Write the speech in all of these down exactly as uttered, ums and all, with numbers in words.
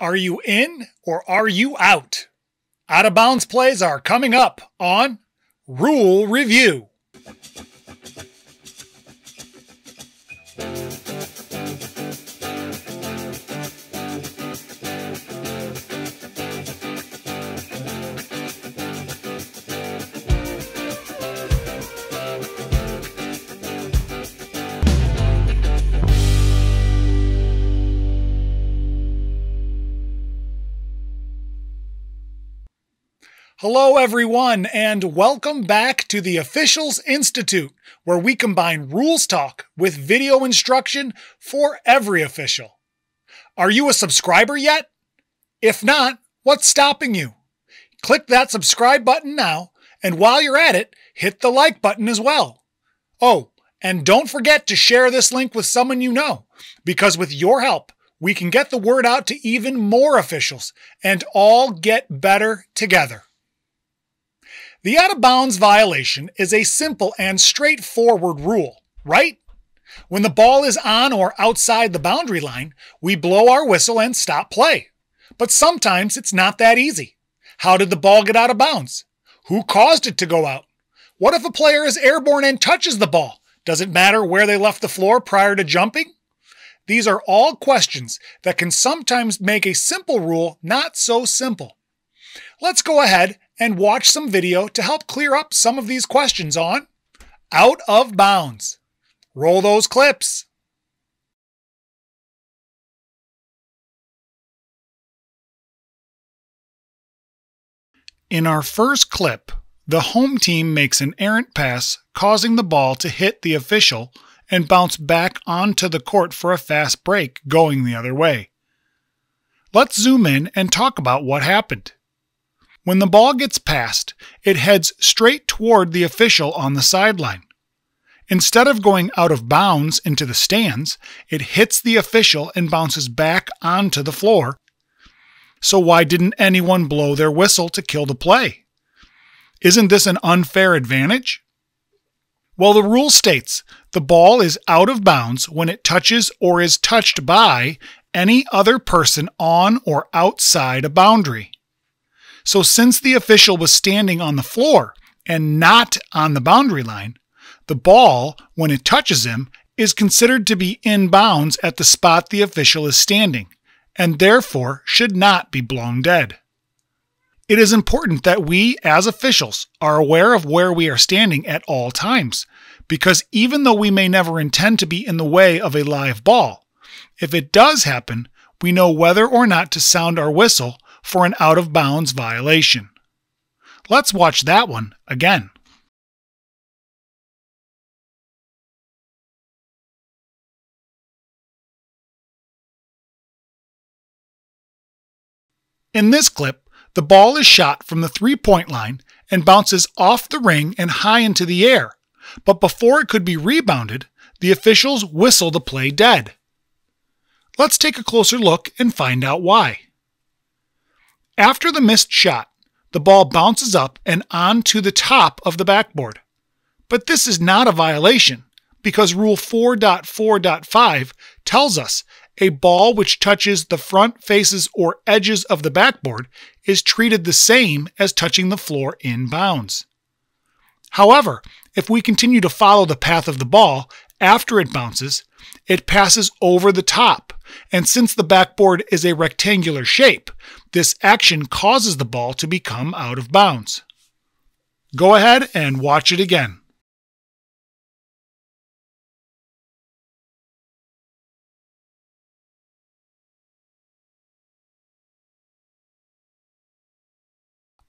Are you in or are you out? Out of bounds plays are coming up on Rule Review. Hello everyone, and welcome back to the Officials Institute, where we combine rules talk with video instruction for every official. Are you a subscriber yet? If not, what's stopping you? Click that subscribe button now, and while you're at it, hit the like button as well. Oh, and don't forget to share this link with someone you know, because with your help, we can get the word out to even more officials and all get better together. The out-of-bounds violation is a simple and straightforward rule, right? When the ball is on or outside the boundary line, we blow our whistle and stop play. But sometimes it's not that easy. How did the ball get out of bounds? Who caused it to go out? What if a player is airborne and touches the ball? Does it matter where they left the floor prior to jumping? These are all questions that can sometimes make a simple rule not so simple. Let's go ahead and watch some video to help clear up some of these questions on Out of Bounds. Roll those clips. In our first clip, the home team makes an errant pass, causing the ball to hit the official and bounce back onto the court for a fast break going the other way. Let's zoom in and talk about what happened. When the ball gets passed, it heads straight toward the official on the sideline. Instead of going out of bounds into the stands, it hits the official and bounces back onto the floor. So why didn't anyone blow their whistle to kill the play? Isn't this an unfair advantage? Well, the rule states the ball is out of bounds when it touches or is touched by any other person on or outside a boundary. So since the official was standing on the floor and not on the boundary line, the ball, when it touches him, is considered to be in bounds at the spot the official is standing, and therefore should not be blown dead. It is important that we, as officials, are aware of where we are standing at all times, because even though we may never intend to be in the way of a live ball, if it does happen, we know whether or not to sound our whistle for an out-of-bounds violation. Let's watch that one again. In this clip, the ball is shot from the three-point line and bounces off the ring and high into the air, but before it could be rebounded, the officials whistle the play dead. Let's take a closer look and find out why. After the missed shot, the ball bounces up and onto the top of the backboard. But this is not a violation, because Rule four point four point five tells us a ball which touches the front, faces, or edges of the backboard is treated the same as touching the floor in bounds. However, if we continue to follow the path of the ball after it bounces, it passes over the top, and since the backboard is a rectangular shape, this action causes the ball to become out of bounds. Go ahead and watch it again.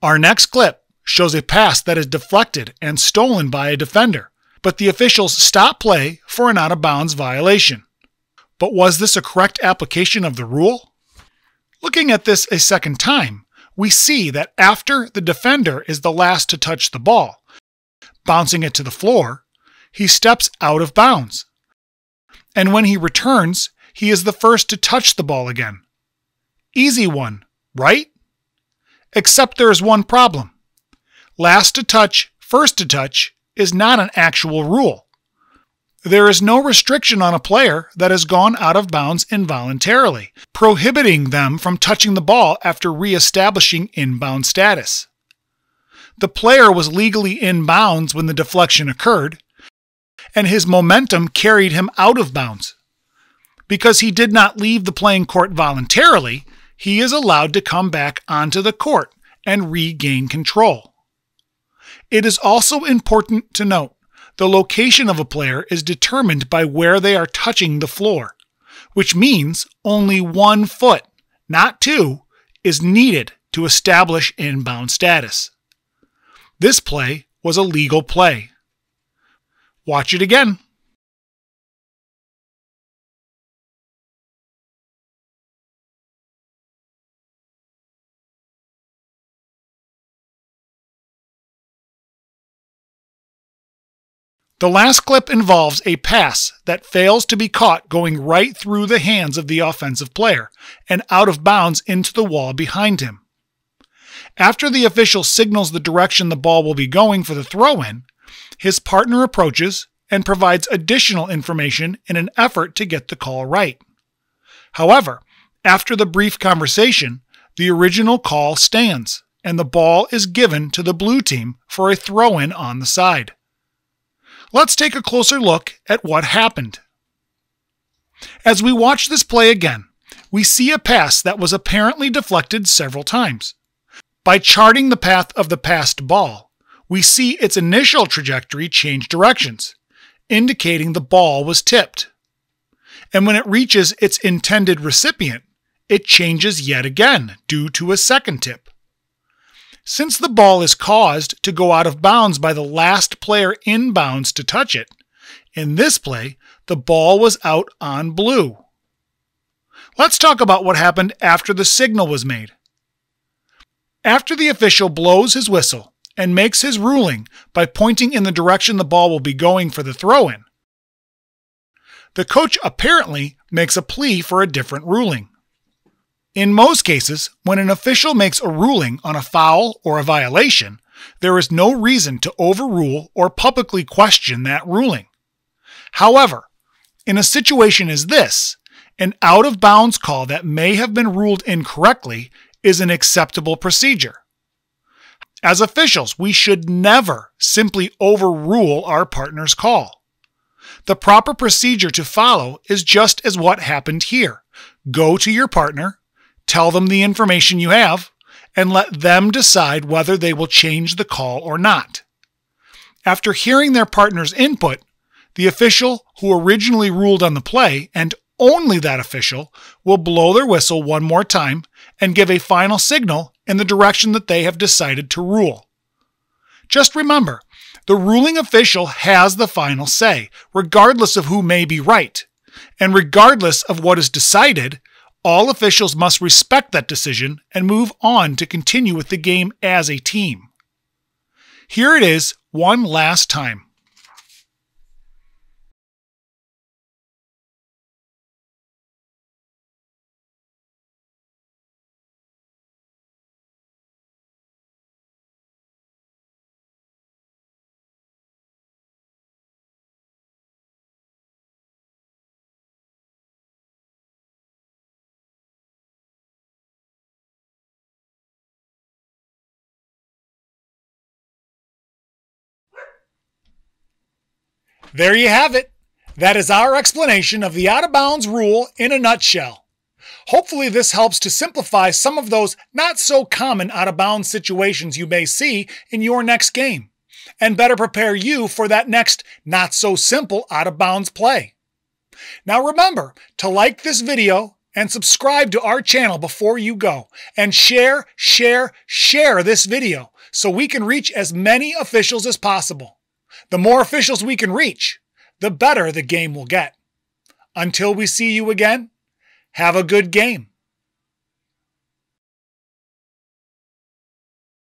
Our next clip shows a pass that is deflected and stolen by a defender, but the officials stop play for an out-of-bounds violation. But was this a correct application of the rule? Looking at this a second time, we see that after the defender is the last to touch the ball, bouncing it to the floor, he steps out of bounds. And when he returns, he is the first to touch the ball again. Easy one, right? Except there is one problem. Last to touch, first to touch is not an actual rule. There is no restriction on a player that has gone out of bounds involuntarily, prohibiting them from touching the ball after reestablishing inbound status. The player was legally in bounds when the deflection occurred, and his momentum carried him out of bounds. Because he did not leave the playing court voluntarily, he is allowed to come back onto the court and regain control. It is also important to note, the location of a player is determined by where they are touching the floor, which means only one foot, not two, is needed to establish inbound status. This play was a legal play. Watch it again. The last clip involves a pass that fails to be caught going right through the hands of the offensive player and out of bounds into the wall behind him. After the official signals the direction the ball will be going for the throw-in, his partner approaches and provides additional information in an effort to get the call right. However, after the brief conversation, the original call stands and the ball is given to the blue team for a throw-in on the side. Let's take a closer look at what happened. As we watch this play again, we see a pass that was apparently deflected several times. By charting the path of the passed ball, we see its initial trajectory change directions, indicating the ball was tipped. And when it reaches its intended recipient, it changes yet again due to a second tip. Since the ball is caused to go out of bounds by the last player in bounds to touch it, in this play, the ball was out on blue. Let's talk about what happened after the signal was made. After the official blows his whistle and makes his ruling by pointing in the direction the ball will be going for the throw-in, the coach apparently makes a plea for a different ruling. In most cases, when an official makes a ruling on a foul or a violation, there is no reason to overrule or publicly question that ruling. However, in a situation as this, an out-of-bounds call that may have been ruled incorrectly is an acceptable procedure. As officials, we should never simply overrule our partner's call. The proper procedure to follow is just as what happened here. Go to your partner, tell them the information you have, and let them decide whether they will change the call or not. After hearing their partner's input, the official who originally ruled on the play, and only that official, will blow their whistle one more time and give a final signal in the direction that they have decided to rule. Just remember, the ruling official has the final say, regardless of who may be right, and regardless of what is decided, all officials must respect that decision and move on to continue with the game as a team. Here it is one last time. There you have it. That is our explanation of the out-of-bounds rule in a nutshell. Hopefully this helps to simplify some of those not-so-common out-of-bounds situations you may see in your next game, and better prepare you for that next not-so-simple out-of-bounds play. Now remember to like this video and subscribe to our channel before you go, and share, share, share this video so we can reach as many officials as possible. The more officials we can reach, the better the game will get. Until we see you again, have a good game.